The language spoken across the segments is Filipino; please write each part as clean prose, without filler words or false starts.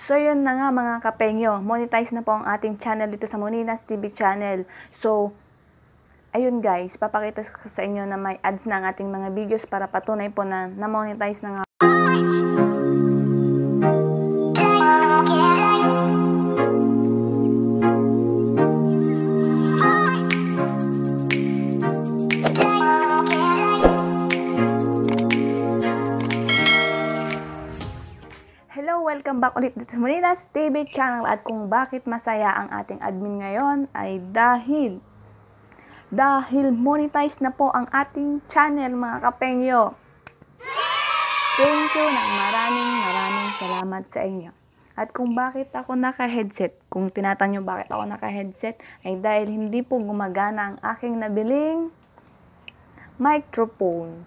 So yun na nga mga kapengyo, monetize na po ang ating channel dito sa Mhoninas TV Channel. So ayun guys, papakita ko sa inyo na may ads na ang ating mga videos para patunay po na na-monetize na nga. Welcome back ulit dito sa Mhoninas TV Channel. At kung bakit masaya ang ating admin ngayon ay dahil monetize na po ang ating channel mga kapengyo. Thank you ng maraming salamat sa inyo. At kung bakit ako naka-headset, kung tinatanong nyo bakit ako naka-headset, ay dahil hindi po gumagana ang aking nabiling microphone.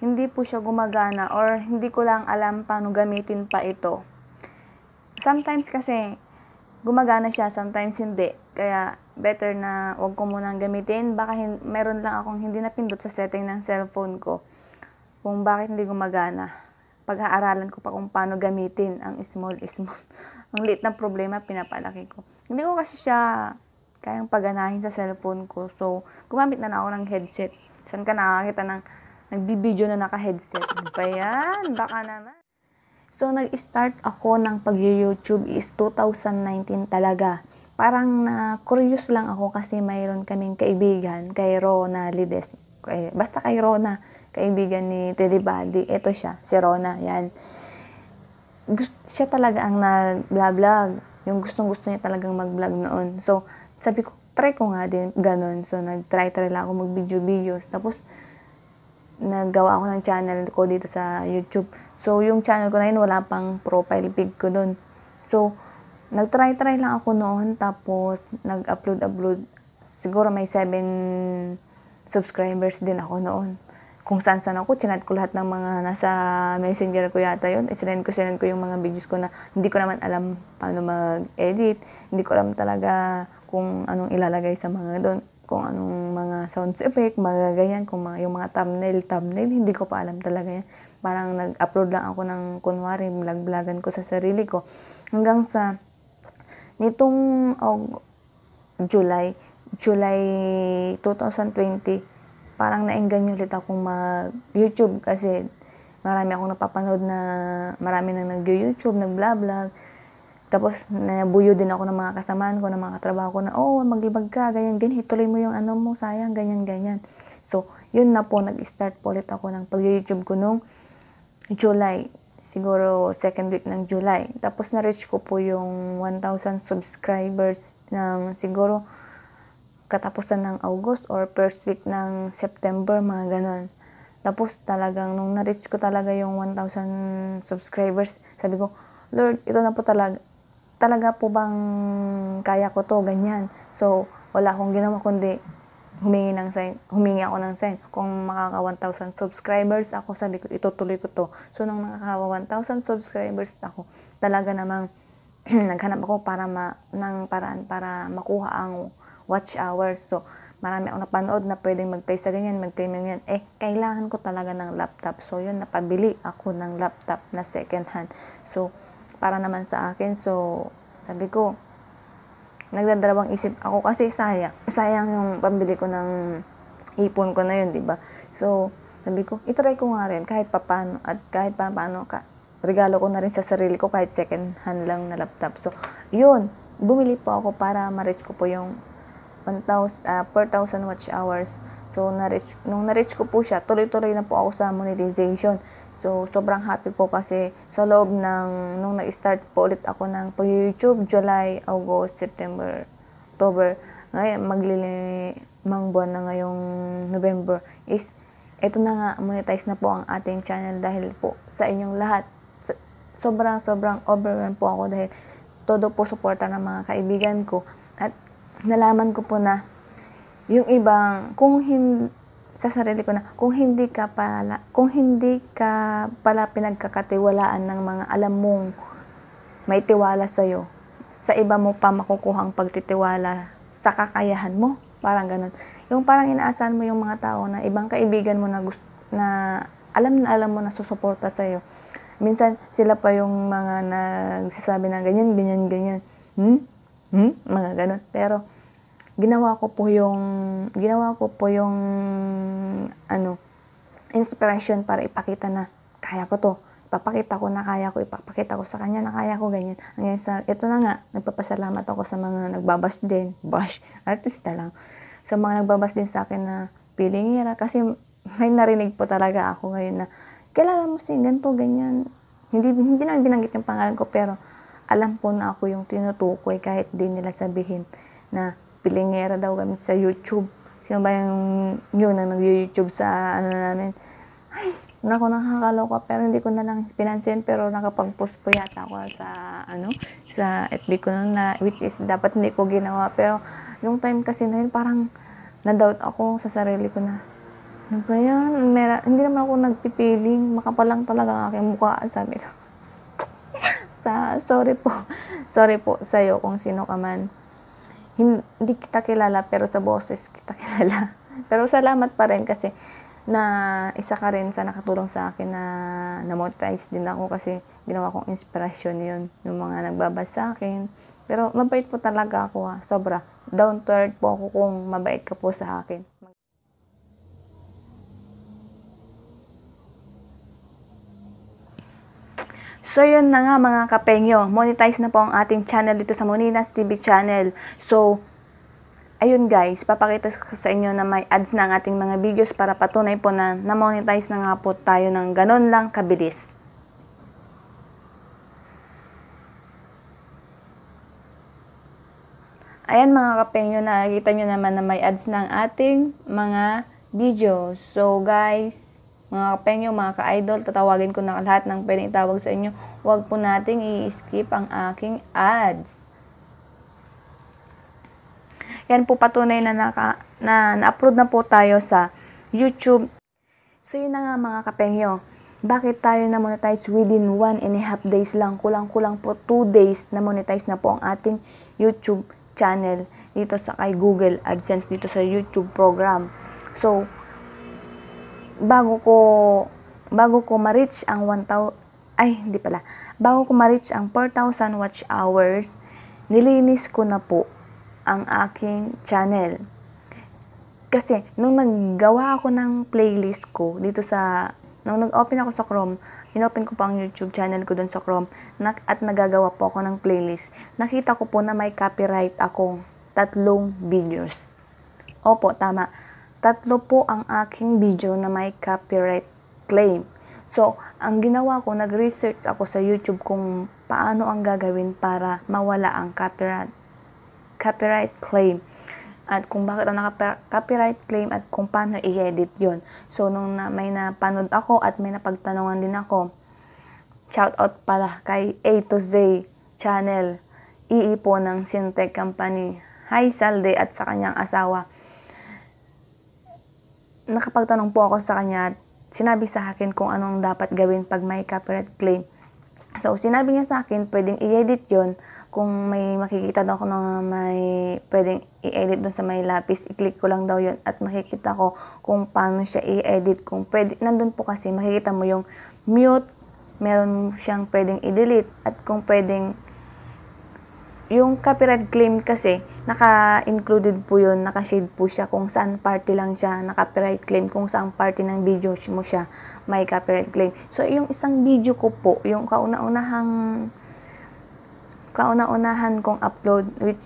Hindi po siya gumagana or hindi ko lang alam paano gamitin pa ito. Sometimes kasi gumagana siya, sometimes hindi. Kaya better na huwag ko munang gamitin. Baka meron lang akong hindi napindot sa setting ng cellphone ko kung bakit hindi gumagana. Pag-aaralan ko pa kung paano gamitin ang small. Ang liit na problema, pinapalaki ko. Hindi ko kasi siya kayang paganahin sa cellphone ko. So, gumamit na ako ng headset. Saan ka nakakita ng nagbibideo na naka-headset. Ba yan? Baka naman. So, nag-start ako ng pag-YouTube is 2019 talaga. Parang na-curious lang ako kasi mayroon kaming kaibigan kay Rona Lides. Basta kay Rona, kaibigan ni Tidibadi. Ito siya, si Rona. Yan. Siya talaga ang nag-vlog. Yung gustong-gusto niya talagang mag-vlog noon. So, sabi ko, try ko nga din ganun. So, nag-try lang ako mag-video-videos. Tapos, naggawa ako ng channel ko dito sa YouTube. So, yung channel ko na yun, wala pang profile pic ko dun. So, nagtry lang ako noon. Tapos, nag-upload. Siguro may 7 subscribers din ako noon. Kung saan ako, chinat ko lahat ng mga nasa messenger ko yata yun. Sinend ko yung mga videos ko na hindi ko naman alam paano mag-edit. Hindi ko alam talaga kung anong ilalagay sa mga dun. Kung anong mga sounds effect, mga ganyan, kung yung mga thumbnail, hindi ko pa alam talaga yan. Parang nag-upload lang ako ng kunwari, vlog-vlogan ko sa sarili ko. Hanggang sa, nitong July 2020, parang naengganyo ulit akong mag-YouTube kasi marami akong napapanood na marami nang nag-YouTube, nag-vlog. Tapos, nabuyo din ako ng mga kasamaan ko, ng mga katrabaho ko na, oh, maglibag ka, ganyan, tuloy mo yung ano mo, sayang, ganyan. So, yun na po, nag-start po ulit ako ng pag-YouTube ko nung July. Siguro, second week ng July. Tapos, na-reach ko po yung 1,000 subscribers ng siguro katapusan ng August or first week ng September, mga ganon. Tapos, talagang, nung na-reach ko talaga yung 1,000 subscribers, sabi ko, Lord, ito na po talaga po bang kaya ko to, ganyan. So, wala akong ginawa kundi humingi ako ng sign. Kung makaka 1,000 subscribers ako, sabi ko, itutuloy ko to. So, nang nakaka 1,000 subscribers ako, talaga namang naghanap ako ng paraan para makuha ang watch hours. So, marami akong napanood na pwedeng mag-play sa ganyan, mag-play ng ganyan. Eh, kailangan ko talaga ng laptop. So, yun, napabili ako ng laptop na second hand. So, para naman sa akin. So, sabi ko, nagdadalawang isip ako kasi sayang yung pambili ko ng ipon ko na yun, diba? So, sabi ko, itry ko nga rin kahit papano at kahit papano regalo ko na rin sa sarili ko kahit second hand lang na laptop. So, yun, bumili po ako para ma-reach ko po yung 4,000 watch hours. So, nung na-reach ko po siya, tuloy-tuloy na po ako sa monetization. So, sobrang happy po kasi sa loob ng, nung nag-start po ulit ako ng pag-YouTube, July, August, September, October, ngayon, maglilimang buwan na ngayong November, is, eto na nga, monetize na po ang ating channel dahil po sa inyong lahat. Sobrang overwhelmed po ako dahil todo po suporta ng mga kaibigan ko. At nalaman ko po na yung ibang, sa sarili ko na, kung hindi ka pala pinagkakatiwalaan ng mga alam mong may tiwala sa'yo, sa iba mo pa makukuha ang pagtitiwala sa kakayahan mo. Parang ganun. Yung parang inaasahan mo yung mga tao na ibang kaibigan mo na alam mo na susuporta sa'yo. Minsan, sila pa yung mga nagsasabi na ganyan, ganyan, ganyan. Mga ganun. Pero, ginawa ko po yung, ano, inspiration para ipakita na, kaya ko to. Ipapakita ko na kaya ko, ipapakita ko sa kanya na kaya ko, ganyan. Hanggang sa, ito na nga, nagpapasalamat ako sa mga nagbabash din. Bash, artista lang. Sa mga nagbabash din sa akin na pilingira. Kasi may narinig po talaga ako ngayon na, kilala mo si ganito, ganyan. Hindi na binanggit yung pangalan ko, pero alam po na ako yung tinutukoy kahit di nila sabihin na pilingira daw kami sa YouTube. Sino ba yung yun na nag-YouTube sa ano namin? Ay, nako, nakakaloka, pero hindi ko na lang pinansin, pero nakapag-post po yata ako sa ano, sa FB ko noon, na which is dapat hindi ko ginawa, pero yung time kasi na yun parang na-doubt ako sa sarili ko na ano ba yan? Hindi naman ako nagpipiling, makapalang talaga ang aking mukha, sabi ko. Sorry po sa'yo kung sino ka man. Hindi kita kilala, pero sa boses kita kilala. Pero salamat pa rin kasi na isa ka rin sa nakatulong sa akin na na-motize din ako kasi ginawa kong inspirasyon yun ng mga nagbabasa sa akin. Pero mabait po talaga ako ha, sobra. Down to earth po ako kung mabait ka po sa akin. So yun na nga mga kapengyo, monetize na po ang ating channel dito sa Mhoninas TV Channel. So, ayun guys, papakita ko sa inyo na may ads na ang ating mga videos para patunay po na na-monetize na nga po tayo ng ganun lang kabilis. Ayan mga kapengyo, nakikita nyo naman na may ads na ang ating mga videos. So guys, mga kapengyo, mga ka-idol, tatawagin ko na lahat ng pwedeng itawag sa inyo. Huwag po nating i-skip ang aking ads. Yan po patunay na na-upload na po tayo sa YouTube. So yun na nga mga kapengyo, bakit tayo na-monetize within 1.5 days lang? Kulang-kulang po 2 days na-monetize na po ang ating YouTube channel dito sa kay Google AdSense dito sa YouTube program. So, bago ko ma-reach ang 4,000 watch hours, nilinis ko na po ang aking channel. Kasi, nung naggawa ako ng playlist ko, nung nag-open ako sa Chrome, in-open ko pa ang YouTube channel ko dun sa Chrome, at nagagawa po ako ng playlist, nakita ko po na may copyright akong 3 videos. Opo, tama. 3 po ang aking video na may copyright claim. So, ang ginawa ko, nag-research ako sa YouTube kung paano ang gagawin para mawala ang copyright claim at kung bakit ang naka-copyright claim at kung paano i-edit yun. So, nung may napanood ako at may napagtanungan din ako, shoutout pala kay A2Z channel, ii po ng Cintec Company, hi Salde at sa kanyang asawa. Nakapagtanong po ako sa kanya at sinabi sa akin kung anong dapat gawin pag may copyright claim. So, sinabi niya sa akin, pwedeng i-edit yun. Kung may makikita daw ko na pwedeng i-edit doon sa may lapis, i-click ko lang daw yun at makikita ko kung paano siya i-edit. Kung pwede, nandun po kasi, makikita mo yung mute, meron siyang pwedeng i-delete. At kung pwedeng, yung copyright claim kasi, naka-included po yun, naka-shade po siya kung saan party lang siya, naka-copyright claim kung saan party ng video mo siya, may copyright claim. So, yung isang video ko po, yung kauna-unahan kong upload, which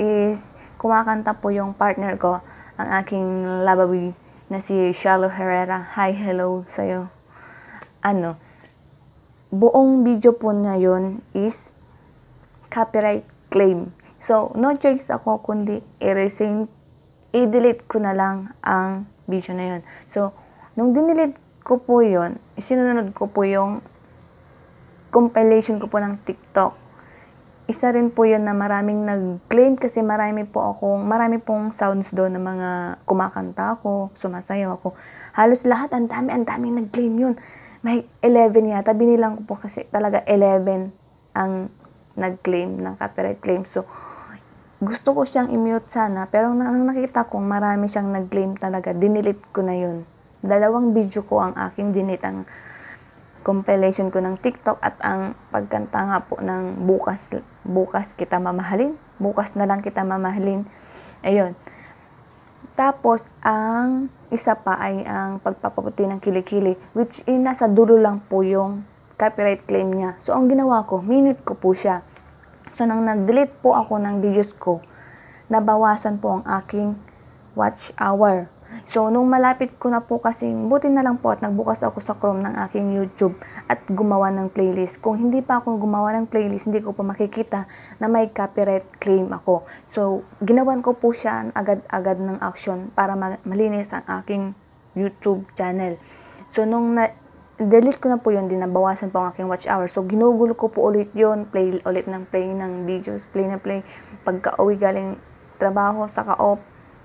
is kumakanta po yung partner ko, ang aking labawi na si Shallow Herrera. Hi, hello sa'yo. Ano, buong video po na yun is copyright claim. So, no choice ako kundi erasing, i-delete ko na lang ang video na yun. So, nung dinelete ko po yun, sinunod ko po yung compilation ko po ng TikTok. Isa rin po yun na maraming nag-claim kasi marami pong sounds doon ng mga kumakanta ako, sumasayaw ako. Halos lahat, ang daming nag-claim yun. May 11 yata, binilang ko po kasi talaga 11 ang nag-claim ng copyright claim. So, gusto ko siyang i-mute sana, pero nang nakita kong marami siyang nag-claim talaga, dinelete ko na yun. 2 video ko ang aking dinitang compilation ko ng TikTok at ang pagkanta nga po ng bukas kita mamahalin. Bukas na lang kita mamahalin. Ayun. Tapos, ang isa pa ay ang pagpapaputi ng kilikili, which in nasa dulo lang po yung copyright claim niya. So, ang ginawa ko, minute ko po siya. So, nang nag-delete po ako ng videos ko, nabawasan po ang aking watch hour. So, nung malapit ko na po kasi, buti na lang po at nagbukas ako sa Chrome ng aking YouTube at gumawa ng playlist. Kung hindi pa ako gumawa ng playlist, hindi ko pa makikita na may copyright claim ako. So, ginawan ko po siya agad-agad ng action para malinis ang aking YouTube channel. So, nung delete ko na po yun, dinabawasan po ang aking watch hour. So, ginugulo ko po ulit yun, play ulit ng play ng videos, play na play. Pagka-uwi galing trabaho, saka off,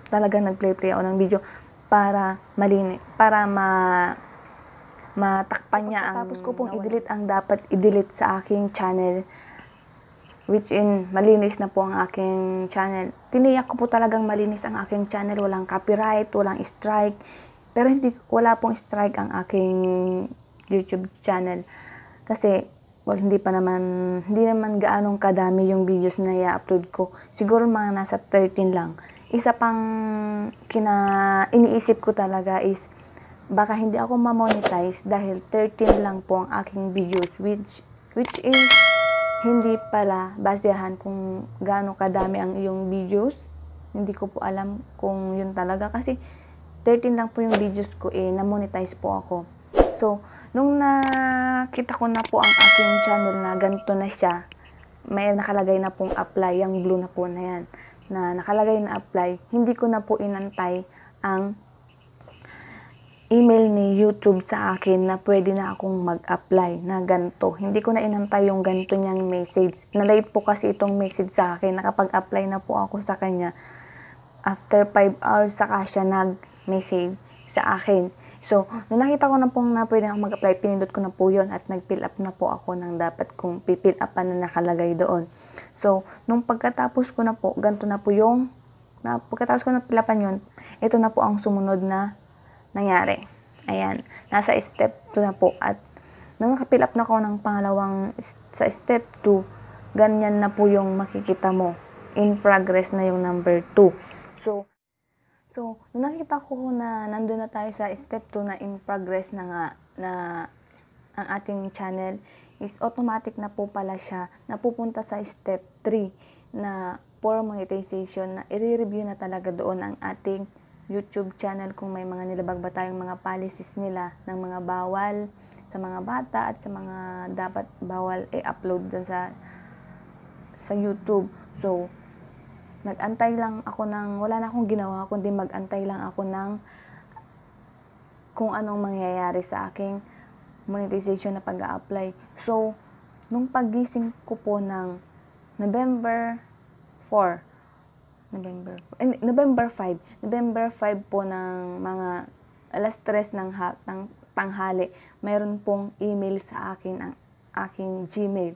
talagang nagplay-play ako ng video para malinis, para matakpan niya ang... Tapos ko pong i-delete ang dapat i-delete sa aking channel, which in malinis na po ang aking channel. Tiniyak ko po talagang malinis ang aking channel, walang copyright, walang strike, pero hindi, wala pong strike ang aking YouTube channel kasi well, hindi naman gaanong kadami yung videos na i-upload ko, siguro mga nasa 13 lang. Isa pang iniisip ko talaga is baka hindi ako ma-monetize dahil 13 lang po ang aking videos, which is hindi pala basehan kung gaano kadami ang iyong videos. Hindi ko po alam kung yun talaga kasi 13 lang po yung videos ko eh, na-monetize po ako. So, nung nakita ko na po ang aking channel na ganito na siya, may nakalagay na pong apply, yung blue na po na yan. Na nakalagay na apply, hindi ko na po inantay ang email ni YouTube sa akin na pwede na akong mag-apply na ganito. Hindi ko na inantay yung ganito niyang message. Na-late po kasi itong message sa akin. Nakapag-apply na po ako sa kanya. After 5 hours saka siya nag-message sa akin. So, nung nakita ko na pong na pwede akong mag-apply, pinindot ko na po yun at nag-fill up na po ako ng dapat kong pipill up na nakalagay doon. So, nung pagkatapos ko na po, ganito na po yung, pagkatapos ko na pilapan yun, ito na po ang sumunod na nangyari. Ayan, nasa step 2 na po. At nung nakapilap na ako ng pangalawang, sa step 2, ganyan na po yung makikita mo. In progress na yung number 2. So nung nakita ko na nandun na tayo sa step 2 na in progress na nga, na ang ating channel, is automatic na po pala siya napupunta sa step 3 na for monetization na i-review na talaga doon ang ating YouTube channel kung may mga nilabag ba tayong mga policies nila ng mga bawal sa mga bata at sa mga dapat bawal i-upload doon sa YouTube. So, nag-antay lang ako ng, wala na akong ginawa kundi mag-antay lang ako ng kung anong mangyayari sa aking monetization na pag-a-apply. So, nung pagising ko po ng November 5 po ng mga alas 3 ng tanghali, mayroon pong email sa akin ang aking Gmail.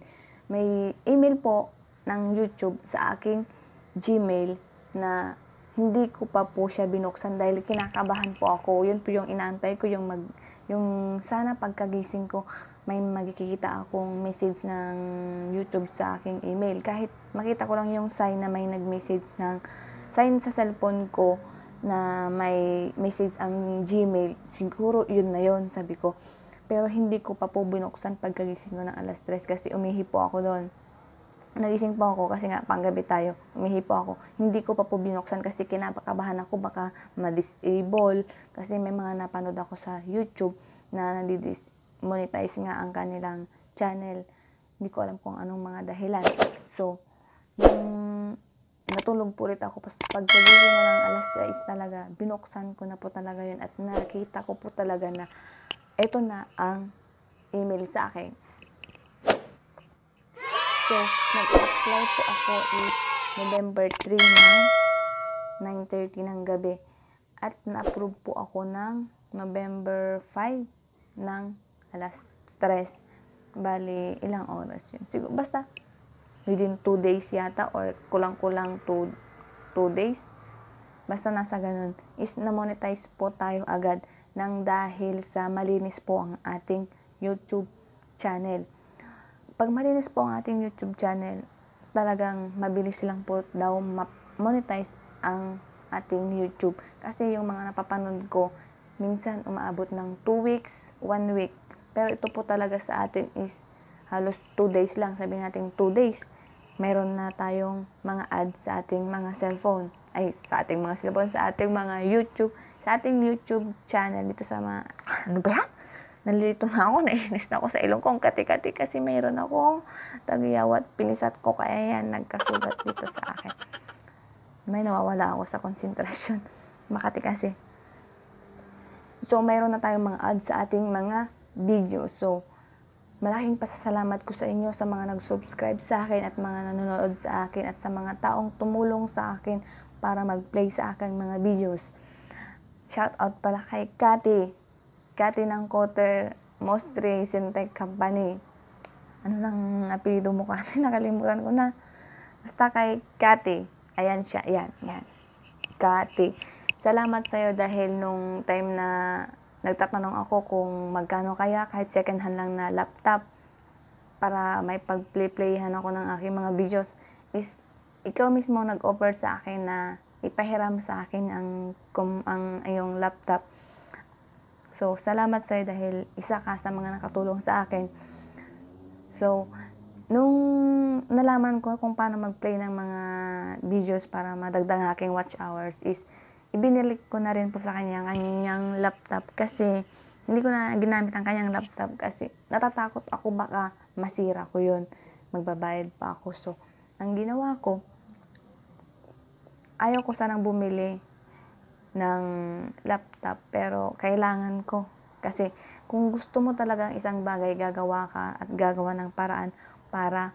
May email po ng YouTube sa aking Gmail na hindi ko pa po siya binuksan dahil kinakabahan po ako. Yun po yung inaantay ko, yung sana pagkagising ko may magkikita akong message ng YouTube sa aking email. Kahit makita ko lang yung sign na may nag-message ng sign sa cellphone ko na may message ang Gmail, siguro yun na yun, sabi ko. Pero hindi ko pa po binuksan pagkagising ko ng alas 3 kasi umihi po ako doon. Nagising po ako kasi nga panggabi tayo, umihi po ako. Hindi ko pa po binuksan kasi kinakabahan ako baka ma-disable kasi may mga napanood ako sa YouTube na nandidismonetize nga ang kanilang channel. Hindi ko alam kung anong mga dahilan. So, yung natulog po ulit ako pagkagising na ng alas 6 talaga, binuksan ko na po talaga yun at nakita ko po talaga na eto na ang email sa akin. So, nag-apply po ako is November 3 ng 9:30 ng gabi. At na-approve po ako ng November 5 ng alas 3. Bali, ilang oras yun? Siguro, basta within 2 days yata or kulang-kulang 2 days. Basta nasa ganun. Is na-monetize po tayo agad ng dahil sa malinis po ang ating YouTube channel. Pag malinis po ang ating YouTube channel, talagang mabilis lang po daw monetize ang ating YouTube. Kasi yung mga napapanood ko, minsan umaabot ng 2 weeks, 1 week. Pero ito po talaga sa atin is halos 2 days lang. Sabihin natin 2 days, meron na tayong mga ads sa ating mga cellphone. Ay, sa ating mga cellphone, sa ating mga YouTube, sa ating YouTube channel dito sa mga, ano ba yan? Nalilito na ako, nainis na ako sa ilong kong kati-kati kasi mayroon akong tagayawat, pinisat ko kaya yan, nagkasugat dito sa akin. May nawawala ako sa konsentrasyon. Makati kasi. So, mayroon na tayong mga ads sa ating mga video. So, malaking pasasalamat ko sa inyo sa mga nag-subscribe sa akin at mga nanonood sa akin at sa mga taong tumulong sa akin para mag-play sa aking mga videos. Shout out pala kay Cathy. Cathy ng Cote Mostray Synthetic Company. Ano lang apelido mo kasi? Nakalimutan ko na. Basta kay Cathy. Ayan siya. Ayan. Ayan. Cathy. Salamat sa'yo dahil nung time na nagtatanong ako kung magkano kaya kahit second hand lang na laptop para may pag-play-playhan ako ng aking mga videos is ikaw mismo nag-offer sa akin na ipahiram sa akin ang iyong laptop. So, salamat sa'yo dahil isa ka sa mga nakatulong sa akin. So, nung nalaman ko kung paano mag-play ng mga videos para madagdag ang aking watch hours is, ibinilik ko na rin po sa kanya kanyang laptop kasi hindi ko na ginamit ang kanyang laptop kasi natatakot ako baka masira ko yun. Magbabayad pa ako. So, ang ginawa ko, ayaw ko sanang bumili ng laptop pero kailangan ko kasi kung gusto mo talagang isang bagay gagawa ka at gagawa ng paraan para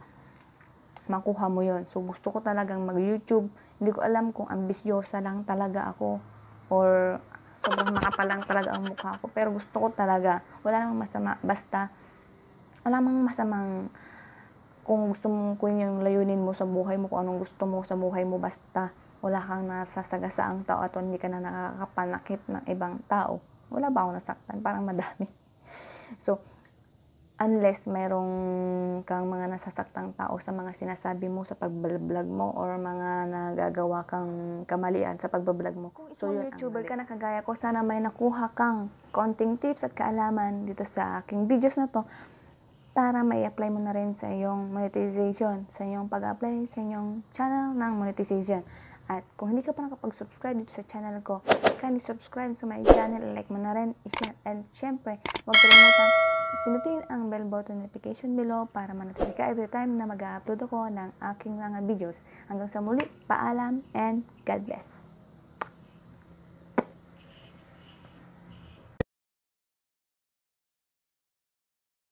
makuha mo yon. So gusto ko talagang mag-YouTube, hindi ko alam kung ambisyosa lang talaga ako or sobrang makapalang talaga ang mukha ko pero gusto ko talaga, wala namang masama basta wala namang masamang kung gusto mong kung yung layunin mo sa buhay mo, kung anong gusto mo sa buhay mo basta wala kang nasasagasaang tao at hindi ka na nakakapanakit ng ibang tao. Wala ba akong nasaktan? Parang madami. So, unless mayroong kang mga nasasaktang tao sa mga sinasabi mo sa pagbablog mo or mga nagagawa kang kamalian sa pagbablog mo. Kung isang YouTuber ka na kagaya ko, sana may nakuha kang konting tips at kaalaman dito sa aking videos na to para may apply mo na rin sa iyong monetization, sa iyong pag-apply, sa iyong channel ng monetization. At kung hindi ka pa nakapag-subscribe dito sa channel ko, kindly subscribe to my channel, like mo na rin, i-share, and syempre, huwag kalimutan, pinutin ang bell button notification below para manotify ka every time na mag-upload ako ng aking mga videos. Hanggang sa muli, paalam, and God bless!